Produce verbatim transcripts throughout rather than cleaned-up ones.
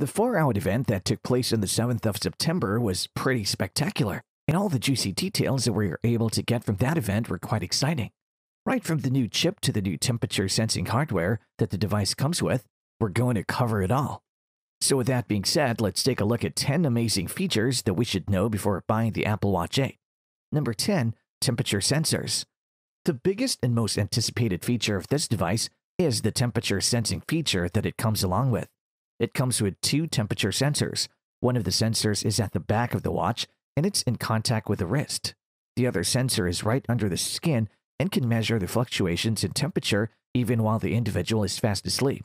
The Far Out event that took place on the seventh of September was pretty spectacular, and all the juicy details that we were able to get from that event were quite exciting. Right from the new chip to the new temperature sensing hardware that the device comes with, we're going to cover it all. So with that being said, let's take a look at ten amazing features that we should know before buying the Apple Watch eight. Number ten. Temperature sensors. The biggest and most anticipated feature of this device is the temperature sensing feature that it comes along with. It comes with two temperature sensors. One of the sensors is at the back of the watch, and it's in contact with the wrist. The other sensor is right under the skin and can measure the fluctuations in temperature even while the individual is fast asleep.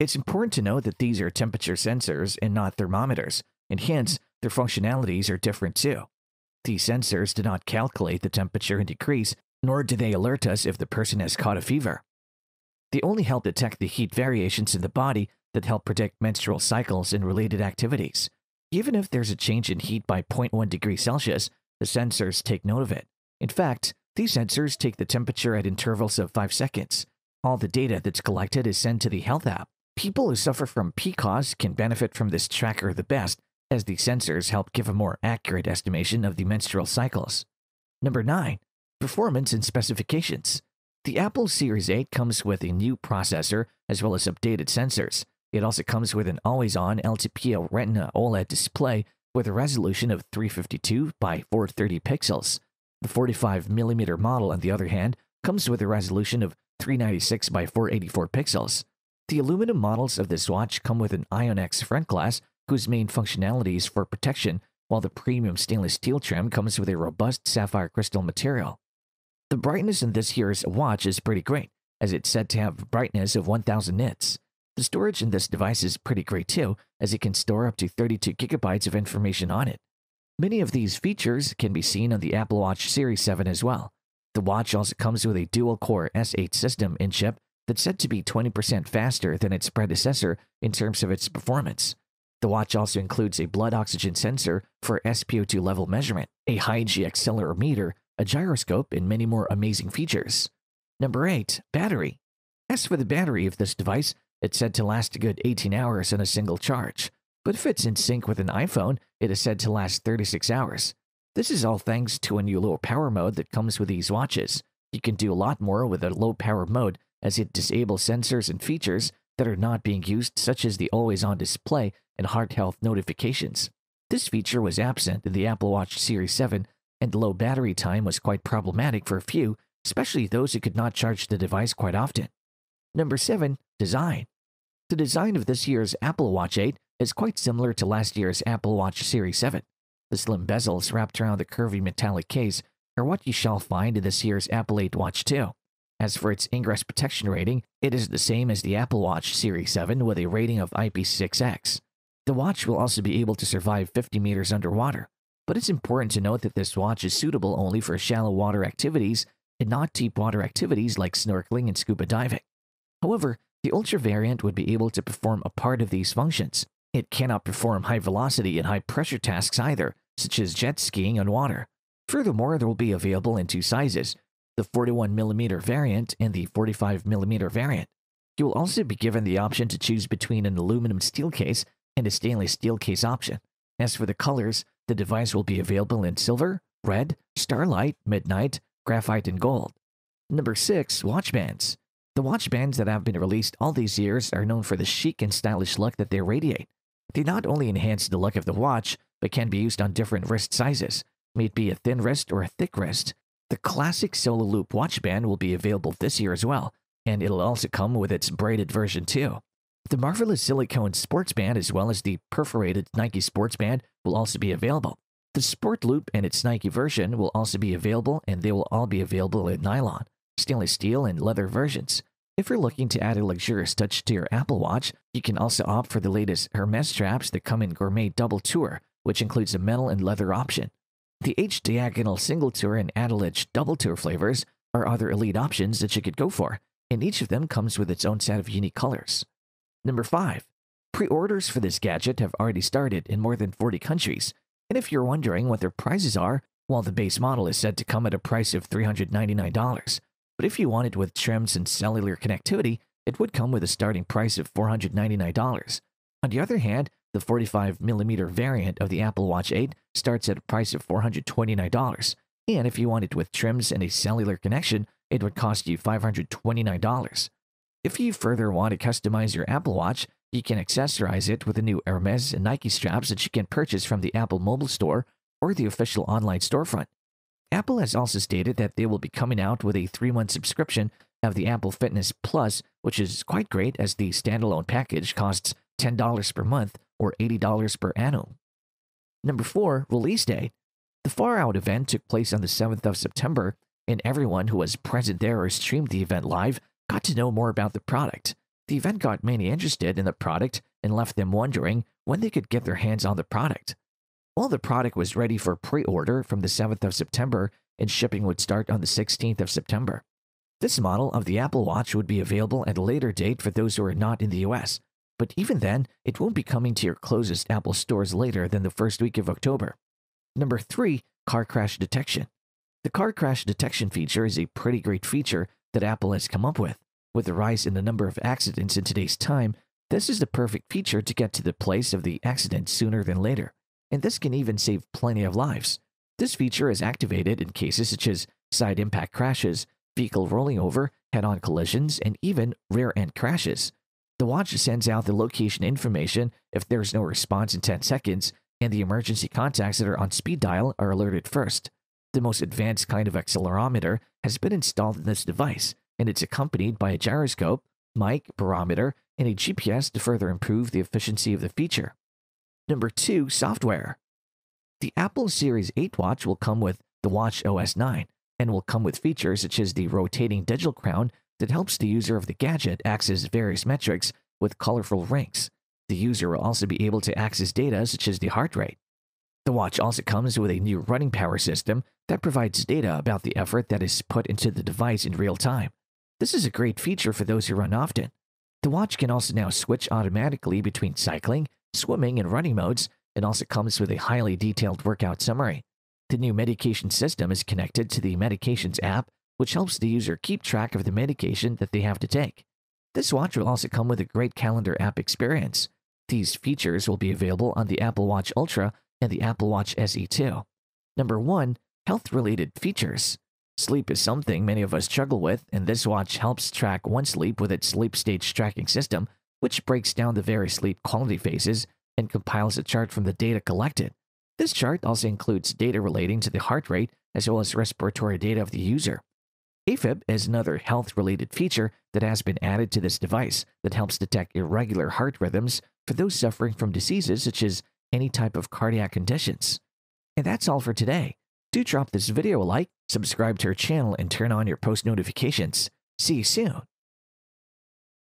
It's important to note that these are temperature sensors and not thermometers, and hence, their functionalities are different too. These sensors do not calculate the temperature and decrease, nor do they alert us if the person has caught a fever. They only help detect the heat variations in the body that help predict menstrual cycles and related activities. Even if there's a change in heat by zero point one degrees Celsius, the sensors take note of it. In fact, these sensors take the temperature at intervals of five seconds. All the data that's collected is sent to the health app. People who suffer from P C O S can benefit from this tracker the best, as the sensors help give a more accurate estimation of the menstrual cycles. Number nine. Performance and specifications. The Apple Series eight comes with a new processor as well as updated sensors. It also comes with an always-on L T P O Retina OLED display with a resolution of three fifty-two by four thirty pixels. The forty-five millimeter model, on the other hand, comes with a resolution of three ninety-six by four eighty-four pixels. The aluminum models of this watch come with an Ion-X front glass, whose main functionality is for protection, while the premium stainless steel trim comes with a robust sapphire crystal material. The brightness in this year's watch is pretty great, as it's said to have a brightness of one thousand nits. The storage in this device is pretty great too, as it can store up to thirty-two gigabytes of information on it. Many of these features can be seen on the Apple Watch Series seven as well. The watch also comes with a dual-core S eight system in chip that's said to be twenty percent faster than its predecessor in terms of its performance. The watch also includes a blood oxygen sensor for S P O two level measurement, a high-energy accelerometer, a gyroscope, and many more amazing features. Number eight. Battery. As for the battery of this device, it's said to last a good eighteen hours on a single charge. But if it's in sync with an iPhone, it is said to last thirty-six hours. This is all thanks to a new low-power mode that comes with these watches. You can do a lot more with a low-power mode, as it disables sensors and features that are not being used, such as the always-on display and heart health notifications. This feature was absent in the Apple Watch Series seven, and low battery time was quite problematic for a few, especially those who could not charge the device quite often. Number seven. Design. The design of this year's Apple Watch eight is quite similar to last year's Apple Watch Series seven. The slim bezels wrapped around the curvy metallic case are what you shall find in this year's Apple eight Watch too. As for its ingress protection rating, it is the same as the Apple Watch Series seven with a rating of I P six X. The watch will also be able to survive fifty meters underwater, but it's important to note that this watch is suitable only for shallow water activities and not deep water activities like snorkeling and scuba diving. However, the Ultra variant would be able to perform a part of these functions. It cannot perform high velocity and high pressure tasks either, such as jet skiing on water. Furthermore, they will be available in two sizes, the forty-one millimeter variant and the forty-five millimeter variant. You will also be given the option to choose between an aluminum steel case and a stainless steel case option. As for the colors, the device will be available in silver, red, starlight, midnight, graphite, and gold. Number six. Watch bands. The watch bands that have been released all these years are known for the chic and stylish look that they radiate. They not only enhance the look of the watch, but can be used on different wrist sizes, may it be a thin wrist or a thick wrist. The classic Solo Loop watch band will be available this year as well, and it'll also come with its braided version too. The marvelous silicone sports band as well as the perforated Nike sports band will also be available. The Sport Loop and its Nike version will also be available, and they will all be available in nylon, stainless steel, and leather versions. If you're looking to add a luxurious touch to your Apple Watch, you can also opt for the latest Hermes straps that come in Gourmet Double Tour, which includes a metal and leather option. The H-Diagonal Single Tour and Adelage Double Tour flavors are other elite options that you could go for, and each of them comes with its own set of unique colors. Number five. Pre-orders for this gadget have already started in more than forty countries, and if you're wondering what their prices are, well, the base model is said to come at a price of three hundred ninety-nine dollars, but if you want it with trims and cellular connectivity, it would come with a starting price of four hundred ninety-nine dollars. On the other hand, The forty-five millimeter variant of the Apple Watch eight starts at a price of four hundred twenty-nine dollars, and if you want it with trims and a cellular connection, it would cost you five hundred twenty-nine dollars. If you further want to customize your Apple Watch, you can accessorize it with the new Hermes and Nike straps that you can purchase from the Apple Mobile Store or the official online storefront. Apple has also stated that they will be coming out with a three month subscription of the Apple Fitness Plus, which is quite great as the standalone package costs ten dollars per month or eighty dollars per annum. Number four, release date. The Far Out event took place on the seventh of September, and everyone who was present there or streamed the event live got to know more about the product. The event got many interested in the product and left them wondering when they could get their hands on the product. Well, the product was ready for pre-order from the seventh of September, and shipping would start on the sixteenth of September. This model of the Apple Watch would be available at a later date for those who are not in the U S, but even then, it won't be coming to your closest Apple stores later than the first week of October. Number three, car crash detection. The car crash detection feature is a pretty great feature that Apple has come up with. With the rise in the number of accidents in today's time, this is the perfect feature to get to the place of the accident sooner than later, and this can even save plenty of lives. This feature is activated in cases such as side impact crashes, vehicle rolling over, head-on collisions, and even rear-end crashes. The watch sends out the location information if there is no response in ten seconds, and the emergency contacts that are on speed dial are alerted first. The most advanced kind of accelerometer has been installed in this device, and it's accompanied by a gyroscope, mic, barometer, and a G P S to further improve the efficiency of the feature. Number two, software. The Apple Series eight watch will come with the Watch O S nine, and will come with features such as the rotating digital crown that helps the user of the gadget access various metrics with colorful rings. The user will also be able to access data such as the heart rate. The watch also comes with a new running power system that provides data about the effort that is put into the device in real time. This is a great feature for those who run often. The watch can also now switch automatically between cycling, swimming, and running modes, and also comes with a highly detailed workout summary. The new medication system is connected to the medications app, which helps the user keep track of the medication that they have to take. This watch will also come with a great calendar app experience. These features will be available on the Apple Watch Ultra and the Apple Watch S E two. Number one, health-related features. Sleep is something many of us struggle with, and this watch helps track one's sleep with its sleep stage tracking system, which breaks down the various sleep quality phases and compiles a chart from the data collected. This chart also includes data relating to the heart rate as well as respiratory data of the user. AFib is another health-related feature that has been added to this device that helps detect irregular heart rhythms for those suffering from diseases such as any type of cardiac conditions. And that's all for today. Do drop this video a like, subscribe to our channel, and turn on your post notifications. See you soon!